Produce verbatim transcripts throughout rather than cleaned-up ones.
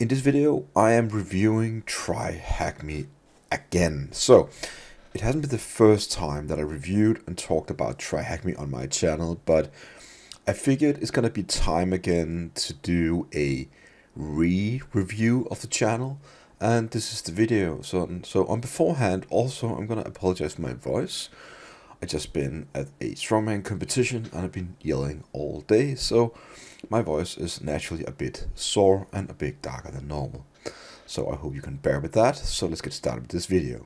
In this video, I am reviewing TryHackMe again. So, it hasn't been the first time that I reviewed and talked about TryHackMe on my channel, but I figured it's going to be time again to do a re-review of the channel, and this is the video. So, so on beforehand, also, I'm going to apologize for my voice. I've just been at a strongman competition and I've been yelling all day, so my voice is naturally a bit sore and a bit darker than normal. So I hope you can bear with that. So let's get started with this video.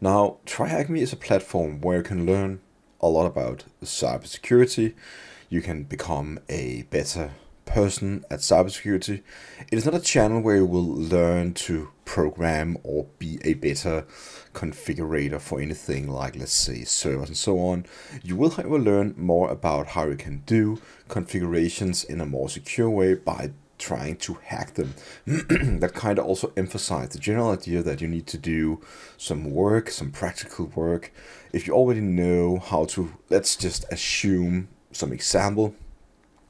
Now, TryHackMe is a platform where you can learn a lot about cybersecurity. You can become a better person at cybersecurity. It is not a channel where you will learn to program or be a better configurator for anything like, let's say, servers and so on. You will, however, learn more about how you can do configurations in a more secure way by trying to hack them. That kind of also emphasizes the general idea that you need to do some work, some practical work. If you already know how to, let's just assume some example,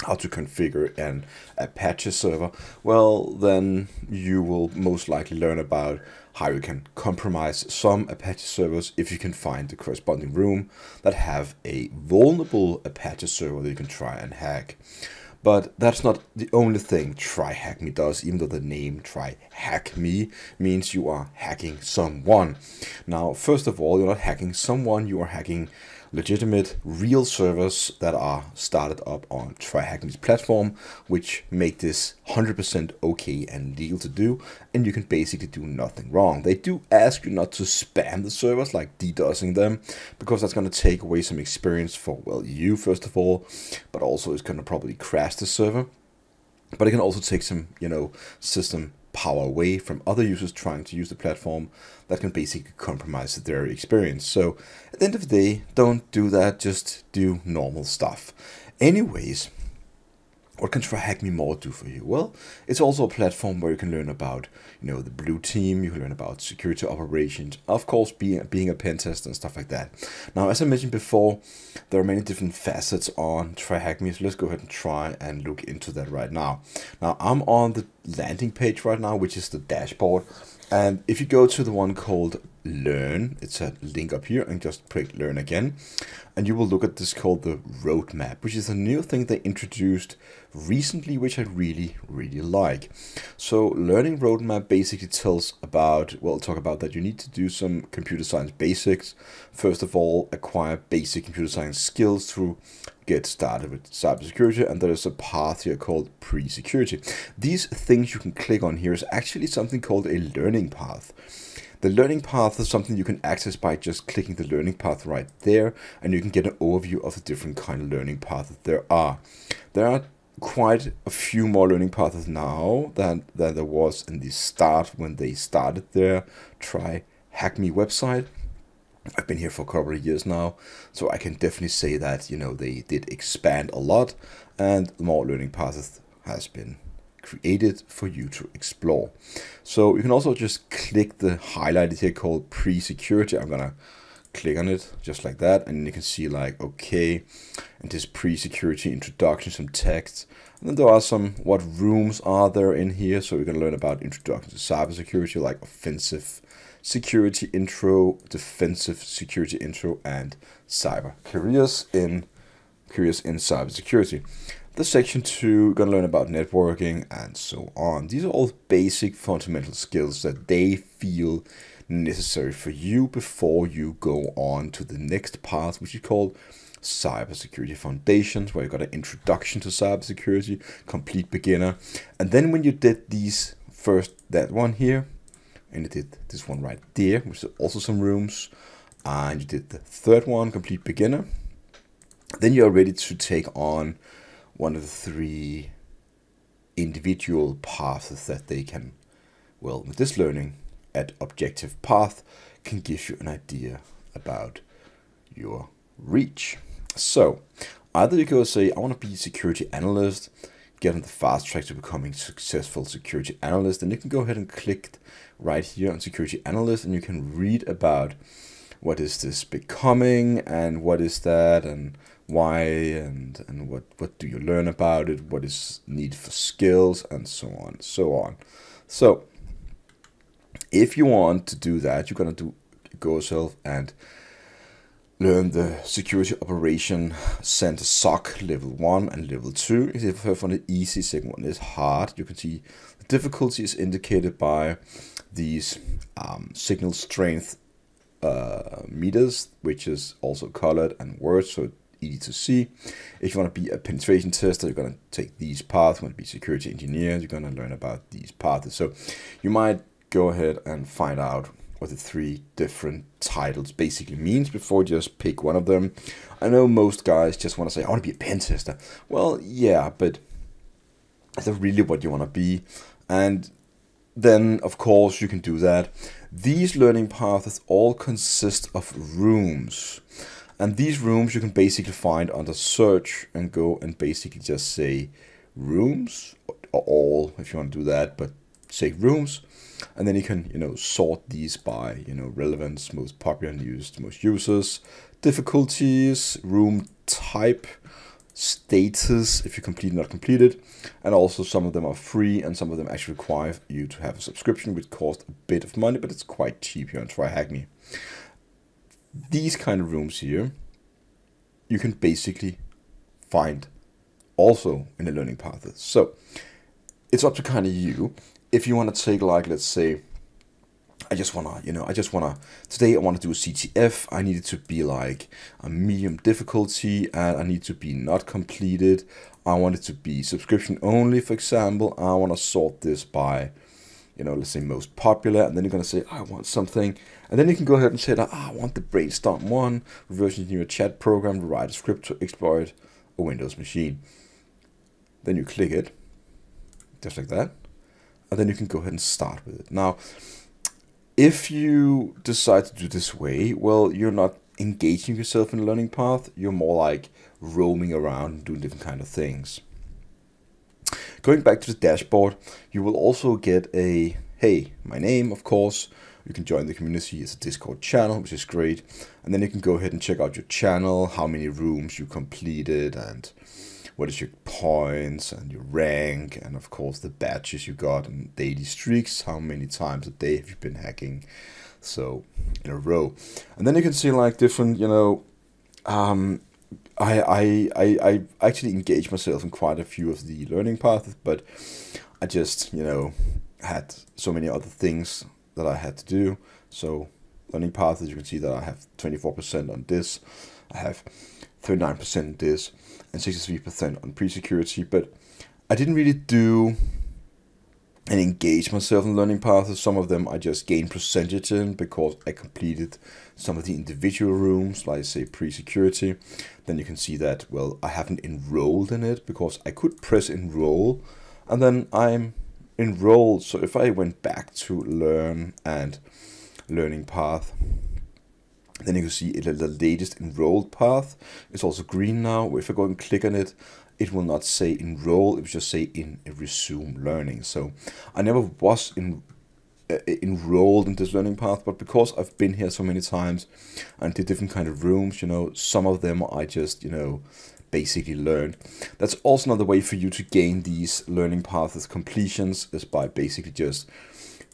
how to configure an Apache server, well, then you will most likely learn about how you can compromise some Apache servers if you can find the corresponding room that have a vulnerable Apache server that you can try and hack. But that's not the only thing TryHackMe does, even though the name TryHackMe means you are hacking someone. Now, first of all, you're not hacking someone, you are hacking legitimate, real servers that are started up on TryHackMe's platform, which make this one hundred percent okay and legal to do, and you can basically do nothing wrong. They do ask you not to spam the servers, like DDoSing them, because that's going to take away some experience for, well, you, first of all, but also it's going to probably crash the server. But it can also take some, you know, system power away from other users trying to use the platform that can basically compromise their experience. So at the end of the day, don't do that, just do normal stuff. Anyways, what can TryHackMe more do for you? Well, it's also a platform where you can learn about, you know, the blue team, you can learn about security operations, of course, being, being a pen tester and stuff like that. Now, as I mentioned before, there are many different facets on TryHackMe, so let's go ahead and try and look into that right now. Now, I'm on the landing page right now, which is the dashboard. And if you go to the one called Learn, it's a link up here, and just click Learn again. And you will look at this called the Roadmap, which is a new thing they introduced recently, which I really, really like. So Learning Roadmap basically tells about, well, talk about that you need to do some computer science basics. First of all, acquire basic computer science skills through Get Started with Cybersecurity, and there's a path here called Pre-Security. These things you can click on here is actually something called a learning path. The learning path is something you can access by just clicking the learning path right there, and you can get an overview of the different kind of learning paths that there are. There are quite a few more learning paths now than, than there was in the start when they started their TryHackMe website. I've been here for a couple of years now, so I can definitely say that, you know, they did expand a lot, and more learning paths has been created for you to explore. So you can also just click the highlighted here called Pre-Security. I'm gonna click on it just like that, and you can see, like, okay, and this pre-security introduction, some text, and then there are some what rooms are there in here, so we can learn about introduction to cybersecurity, like offensive security intro, defensive security intro, and cyber careers in careers in cybersecurity. The section two, we're gonna learn about networking and so on. These are all basic fundamental skills that they feel necessary for you before you go on to the next path, which is called cybersecurity foundations, where you got an introduction to cybersecurity, complete beginner. And then when you did these first, that one here, and you did this one right there, which is also some rooms, and you did the third one, complete beginner, then you're ready to take on one of the three individual paths that they can, well, with this learning at objective path, can give you an idea about your reach. So either you go say, I want to be a security analyst, get on the fast track to becoming successful security analyst, and you can go ahead and click right here on security analyst, and you can read about what is this becoming and what is that and why and and what what do you learn about it, what is need for skills, and so on so on. So if you want to do that, you're gonna do go yourself and learn the Security Operation Center S O C level one and level two. If you've heard from the easy, second one is hard. You can see the difficulty is indicated by these um, signal strength uh, meters, which is also colored and words, so easy to see. If you want to be a penetration tester, you're going to take these paths. If you want to be security engineer, you're going to learn about these paths. So you might go ahead and find out what the three different titles basically means before you just pick one of them. I know most guys just want to say, I want to be a pen tester. Well, yeah, but is that really what you want to be? And then, of course, you can do that. These learning paths all consist of rooms. And these rooms you can basically find under search and go and basically just say rooms, or all, if you want to do that, but say rooms. And then you can, you know, sort these by, you know, relevance, most popular and used, most users, difficulties, room type, status, if you complete not completed. And also some of them are free and some of them actually require you to have a subscription, which costs a bit of money, but it's quite cheap here on TryHackMe. These kind of rooms here, you can basically find also in the learning path. So it's up to kind of you. If you want to take, like, let's say, I just want to, you know, I just want to, today I want to do a C T F. I need it to be like a medium difficulty and I need to be not completed. I want it to be subscription only, for example. I want to sort this by, you know, let's say most popular. And then you're going to say, I want something. And then you can go ahead and say that, oh, I want the brainstorm one, reverse engineer a chat program, to write a script to exploit a Windows machine. Then you click it, just like that. And then you can go ahead and start with it. Now, if you decide to do this way, well, you're not engaging yourself in the learning path. You're more like roaming around and doing different kind of things. Going back to the dashboard, you will also get a, hey, my name, of course. You can join the community. It's a Discord channel, which is great. And then you can go ahead and check out your channel, how many rooms you completed, and what is your points and your rank, and of course the badges you got and daily streaks, how many times a day have you been hacking, so in a row. And then you can see like different, you know, um, I, I, I, I actually engage myself in quite a few of the learning paths, but I just, you know, had so many other things that I had to do. So learning paths, you can see that I have twenty-four percent on this, I have thirty-nine percent this, and sixty-three percent on pre-security, but I didn't really do and engage myself in learning paths. Some of them I just gained percentage in because I completed some of the individual rooms, like say pre-security. Then you can see that, well, I haven't enrolled in it because I could press enroll and then I'm enrolled. So if I went back to learn and learning path, then you can see it, the latest enrolled path is also green now. If I go and click on it, it will not say enroll, it will just say in resume learning. So I never was in, uh, enrolled in this learning path, but because I've been here so many times and did different kind of rooms, you know, some of them I just, you know, basically learned. That's also another way for you to gain these learning paths completions, is by basically just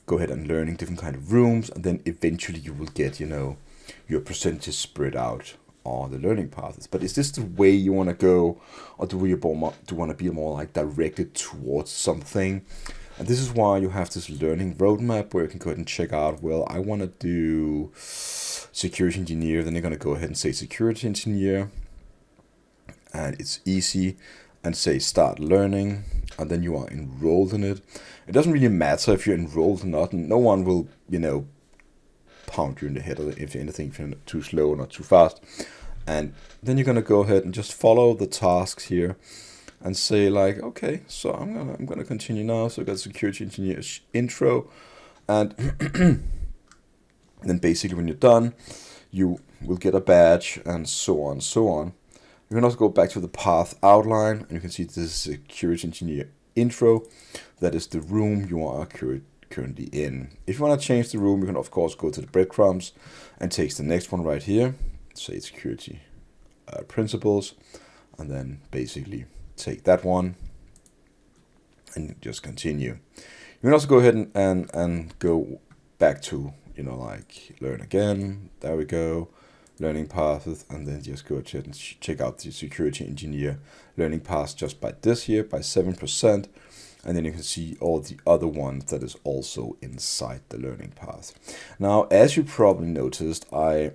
go ahead and learning different kind of rooms, and then eventually you will get, you know, your percentages spread out on the learning paths. But is this the way you want to go, or do you want to be more like directed towards something? And this is why you have this learning roadmap where you can go ahead and check out, well, I want to do security engineer. Then you're going to go ahead and say security engineer, and it's easy, and say start learning, and then you are enrolled in it. It doesn't really matter if you're enrolled or not, and no one will, you know, pound you in the head if anything, if you're too slow or not too fast. And then you're gonna go ahead and just follow the tasks here and say like, okay, so I'm gonna I'm gonna continue now. So I got security engineer intro, and then basically when you're done, you will get a badge and so on so on. You can also go back to the path outline, and you can see this is security engineer intro. That is the room you are currently in. If you want to change the room, you can of course go to the breadcrumbs and take the next one right here, say security uh, principles, and then basically take that one and just continue. You can also go ahead and, and, and go back to, you know, like learn again, there we go, learning paths, and then just go ahead and check out the security engineer learning paths just by this here, by seven percent. And then you can see all the other ones that is also inside the learning path. Now, as you probably noticed, I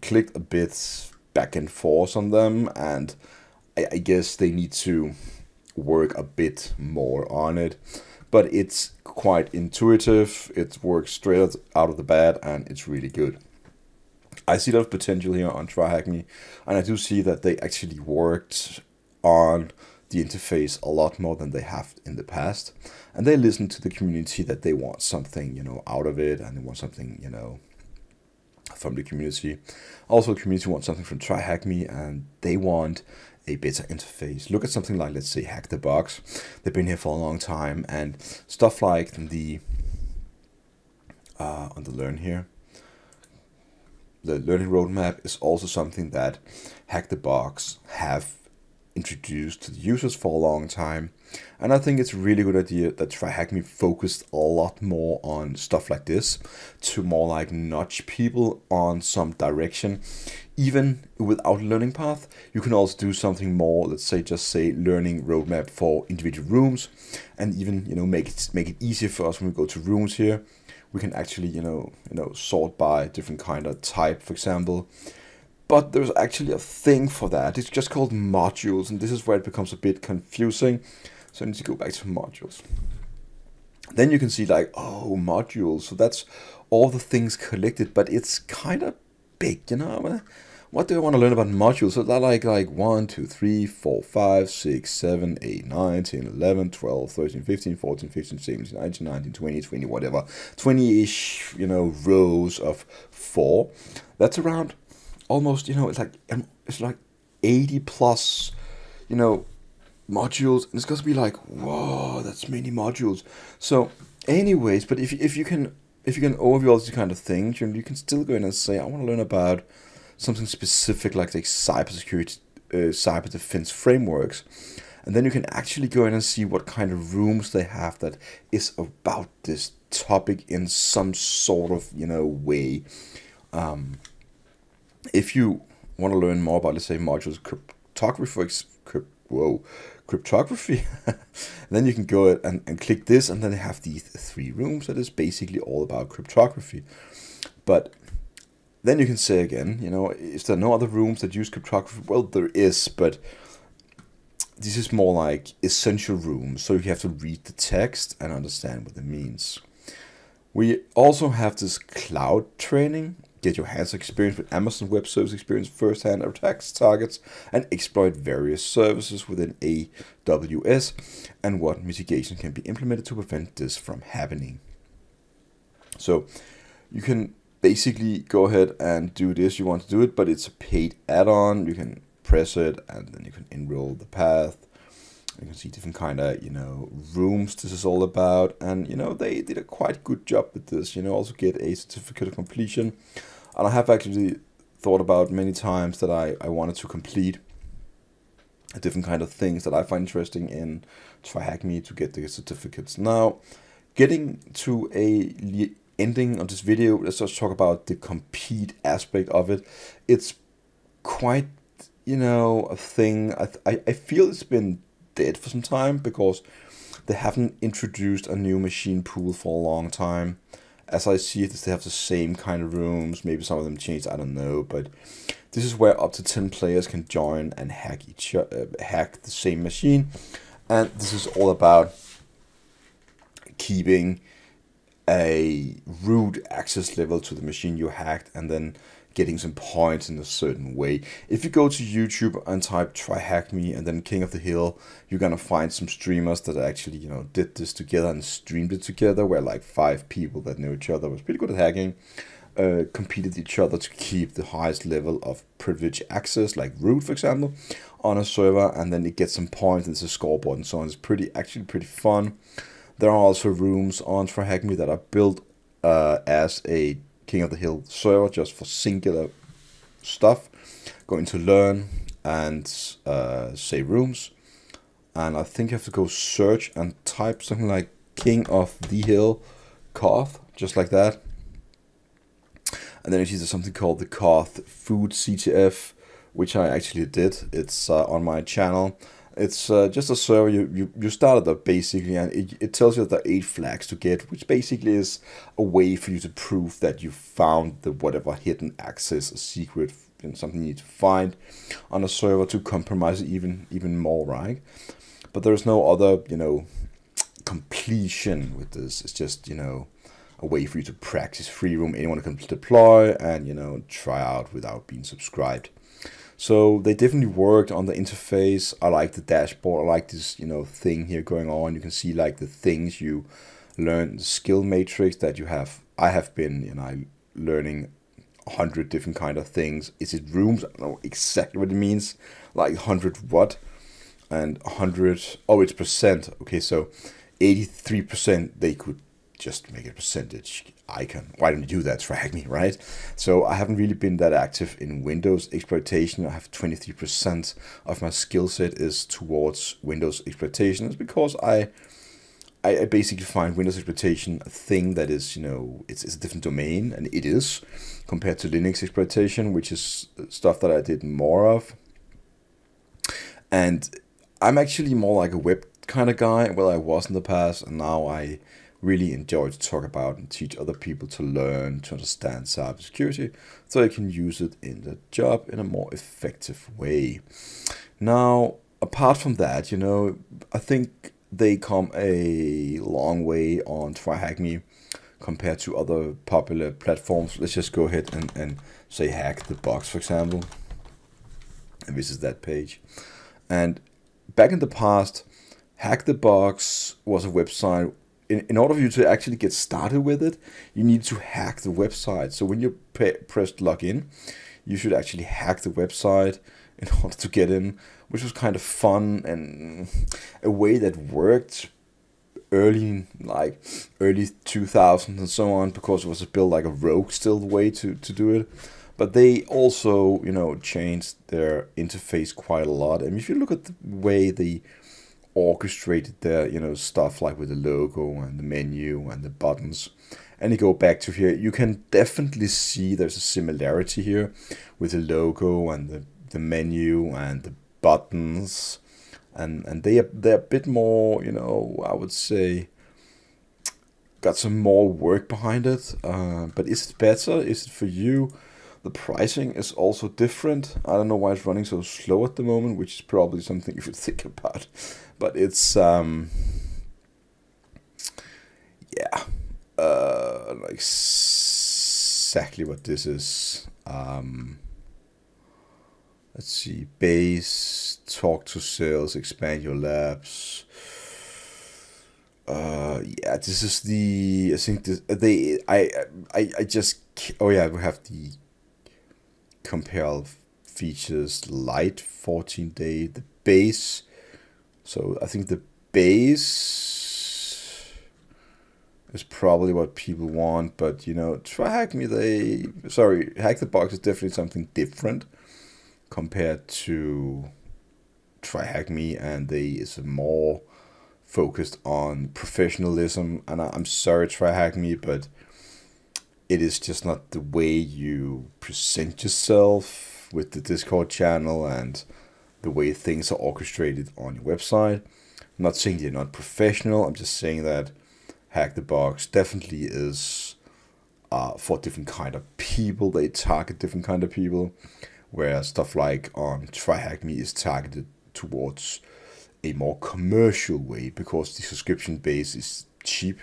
clicked a bit back and forth on them, and I, I guess they need to work a bit more on it. But it's quite intuitive, it works straight out of the bat, and it's really good. I see a lot of potential here on TryHackMe, and I do see that they actually worked on the interface a lot more than they have in the past, and they listen to the community that they want something, you know, out of it, and they want something, you know, from the community. Also, the community wants something from TryHackMe, and they want a better interface. Look at something like, let's say, Hack the Box. They've been here for a long time, and stuff like the uh, on the learn here. The learning roadmap is also something that Hack the Box have introduced to the users for a long time, and I think it's a really good idea that TryHackMe focused a lot more on stuff like this to more like nudge people on some direction. Even without learning path, you can also do something more, let's say just say learning roadmap for individual rooms, and even, you know, make it make it easier for us when we go to rooms here. We can actually, you know, you know, sort by different kind of type, for example. But there's actually a thing for that. It's just called modules, and this is where it becomes a bit confusing. So I need to go back to modules. Then you can see like, oh, modules. So that's all the things collected, but it's kind of big, you know? What do I want to learn about modules? So they're like, like one, two, three, four, five, six, seven, eight, nine, ten, eleven, twelve, thirteen, fifteen, fourteen, fifteen, seventeen, eighteen, nineteen, twenty, whatever. twenty-ish, you know, rows of four. That's around almost, you know, it's like it's like eighty plus, you know, modules. And it's going to be like, whoa, that's many modules. So anyways, but if, if you can if you can overview all these kind of things, you can still go in and say, I want to learn about something specific like the cybersecurity, uh, cyber defense frameworks. And then you can actually go in and see what kind of rooms they have that is about this topic in some sort of, you know, way. Um, if you want to learn more about, let's say, modules, cryptography, for ex crypt whoa, cryptography, then you can go and, and click this, and then they have these three rooms that is basically all about cryptography. But then you can say again, you know, is there no other rooms that use cryptography? Well, there is, but this is more like essential rooms, so you have to read the text and understand what it means. We also have this cloud training. Get your hands experience with Amazon Web Service experience, first-hand attacks, targets, and exploit various services within A W S, and what mitigation can be implemented to prevent this from happening. So you can basically go ahead and do this. You want to do it, but it's a paid add-on. You can press it, and then you can enroll the path. You can see different kind of, you know, rooms this is all about. And, you know, they did a quite good job with this. You know, also get a certificate of completion. And I have actually thought about many times that I, I wanted to complete a different kind of things that I find interesting in TryHackMe to get the certificates. Now, getting to a ending of this video, let's just talk about the compete aspect of it. It's quite, you know, a thing. I, I, I feel it's been dead for some time because they haven't introduced a new machine pool for a long time. As I see it, they have the same kind of rooms. Maybe some of them changed, I don't know, but this is where up to ten players can join and hack each uh, hack the same machine. And this is all about keeping a root access level to the machine you hacked, and then getting some points in a certain way. If you go to YouTube and type TryHackMe and then King of the Hill, you're gonna find some streamers that actually, you know, did this together and streamed it together, where like five people that knew each other, was pretty good at hacking, uh, competed each other to keep the highest level of privileged access, like root, for example, on a server, and then it gets some points and it's a scoreboard and so on. It's pretty, actually pretty fun. There are also rooms on TryHackMe that are built uh, as a King of the Hill server just for singular stuff. Go into learn and uh, say rooms. And I think you have to go search and type something like King of the Hill Koth, just like that. And then you see there's something called the Koth Food C T F, which I actually did. It's uh, on my channel. It's uh, just a server you, you, you started up basically, and it, it tells you that there are eight flags to get, which basically is a way for you to prove that you found the whatever hidden access, a secret, and something you need to find on a server to compromise it even, even more, right? But there's no other, you know, completion with this. It's just, you know, a way for you to practice free room. Anyone can deploy and, you know, try out without being subscribed. So they definitely worked on the interface. I like the dashboard. I like this, you know, thing here going on. You can see like the things you learn, the skill matrix that you have. I have been, you know, learning a hundred different kind of things. Is it rooms? I don't know exactly what it means. Like hundred what? And a hundred, oh, it's percent. Okay, so eighty-three percent, they could just make a percentage icon. Why don't you do that? Drag me, right? So I haven't really been that active in Windows exploitation. I have twenty-three percent of my skill set is towards Windows exploitation. It's because I, I basically find Windows exploitation a thing that is, you know, it's, it's a different domain, and it is compared to Linux exploitation, which is stuff that I did more of. And I'm actually more like a web kind of guy. Well, I was in the past, and now I really enjoy to talk about and teach other people to learn, to understand cybersecurity, so they can use it in the job in a more effective way. Now, apart from that, you know, I think they come a long way on TryHackMe compared to other popular platforms. Let's just go ahead and, and say Hack the Box, for example, and visit that page. And back in the past, Hack the Box was a website. In, in order for you to actually get started with it, you need to hack the website. So when you pressed login, you should actually hack the website in order to get in, which was kind of fun and a way that worked early, like early two thousands and so on, because it was built like a rogue still way to, to do it. But they also, you know, changed their interface quite a lot. And if you look at the way the orchestrated the, you know, stuff like with the logo and the menu and the buttons, and you go back to here, you can definitely see there's a similarity here with the logo and the, the menu and the buttons, and and they are, they're a bit more, you know, I would say got some more work behind it. Uh, but is it better? Is it for you? The pricing is also different. I don't know why it's running so slow at the moment, which is probably something you should think about. But it's, um, yeah, uh, like exactly what this is. Um, let's see, base, talk to sales, expand your labs. Uh, yeah, this is the, I think this, they, I, I, I just, oh yeah, we have the compare features light fourteen day, the base. So I think the base is probably what people want, but you know, TryHackMe, they, sorry, Hack the Box is definitely something different compared to TryHackMe, and they is more focused on professionalism. And I, I'm sorry, TryHackMe, but it is just not the way you present yourself with the Discord channel and the way things are orchestrated on your website. I'm not saying they're not professional. I'm just saying that Hack the Box definitely is uh, for different kind of people. They target different kind of people, where stuff like on um, TryHackMe is targeted towards a more commercial way, because the subscription base is cheap.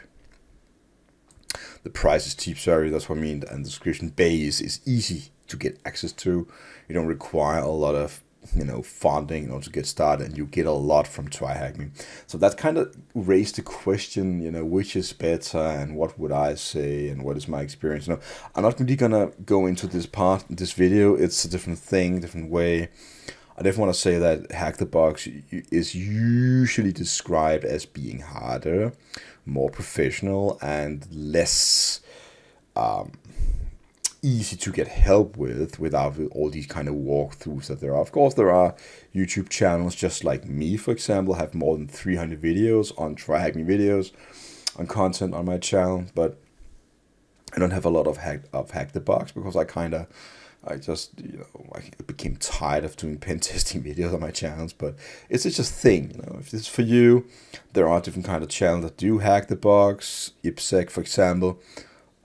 The price is cheap, sorry, that's what I mean, and the subscription base is easy to get access to. You don't require a lot of, you know, funding in order to get started, and you get a lot from TryHackMe. So that kind of raised the question, you know, which is better, and what would I say, and what is my experience? You know, I'm not really gonna go into this part, this video. It's a different thing, different way. I definitely want to say that Hack the Box is usually described as being harder, more professional, and less um, easy to get help with without all these kind of walkthroughs that there are. Of course, there are YouTube channels just like me, for example, have more than three hundred videos on TryHackMe videos, on content on my channel, but I don't have a lot of hack of Hack the Box because I kind of I just, you know, I became tired of doing pen testing videos on my channels, but it's just a thing, you know. If this is for you, there are different kind of channels that do Hack the Box. Yipsec, for example,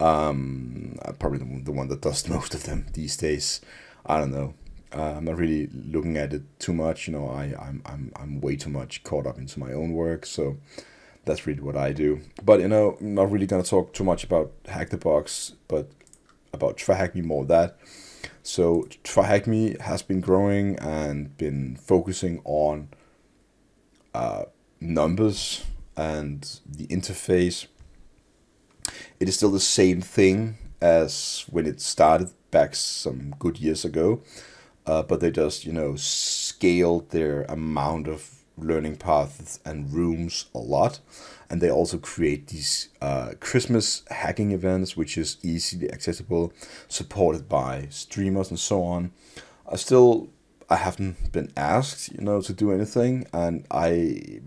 um, probably the one that does most of them these days. I don't know. Uh, I'm not really looking at it too much, you know. I I'm I'm I'm way too much caught up into my own work, so that's really what I do. But you know, I'm not really gonna talk too much about Hack the Box, but about TryHackMe, more of that. So TryHackMe has been growing and been focusing on uh, numbers and the interface. It is still the same thing as when it started back some good years ago, uh, but they just, you know, scaled their amount of learning paths and rooms a lot, and they also create these uh, Christmas hacking events, which is easily accessible, supported by streamers and so on. I still I haven't been asked, you know, to do anything, and I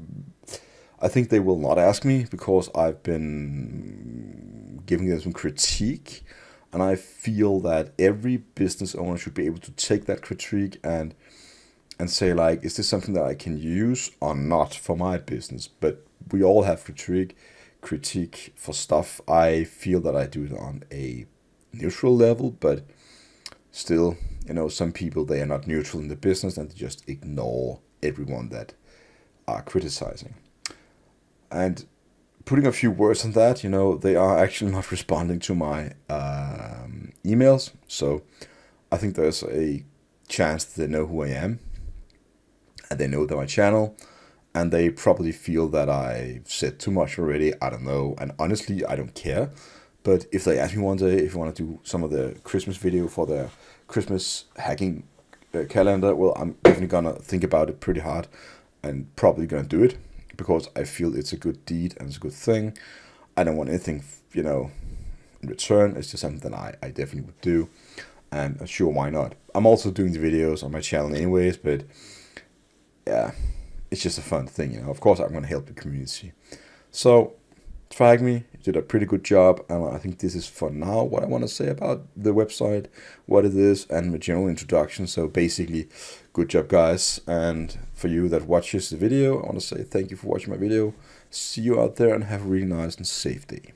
I think they will not ask me because I've been giving them some critique, and I feel that every business owner should be able to take that critique and and say, like, is this something that I can use or not for my business? But we all have critique, critique for stuff. I feel that I do it on a neutral level, but still, you know, some people, they are not neutral in the business and they just ignore everyone that are criticizing. And putting a few words on that, you know, they are actually not responding to my um, emails. So I think there's a chance that they know who I am, and they know that my channel, and they probably feel that I've said too much already. I don't know, and honestly, I don't care. But if they ask me one day if you want to do some of the Christmas video for their Christmas hacking uh, calendar, well, I'm definitely gonna think about it pretty hard, and probably gonna do it because I feel it's a good deed and it's a good thing. I don't want anything, you know, in return. It's just something that I, I definitely would do, and sure, why not? I'm also doing the videos on my channel anyways, but yeah, it's just a fun thing, you know. Of course, I'm going to help the community. So, TryHackMe did a pretty good job, and I think this is for now what I want to say about the website, what it is, and the general introduction. So basically, good job, guys. And for you that watches the video, I want to say thank you for watching my video. See you out there, and have a really nice and safe day.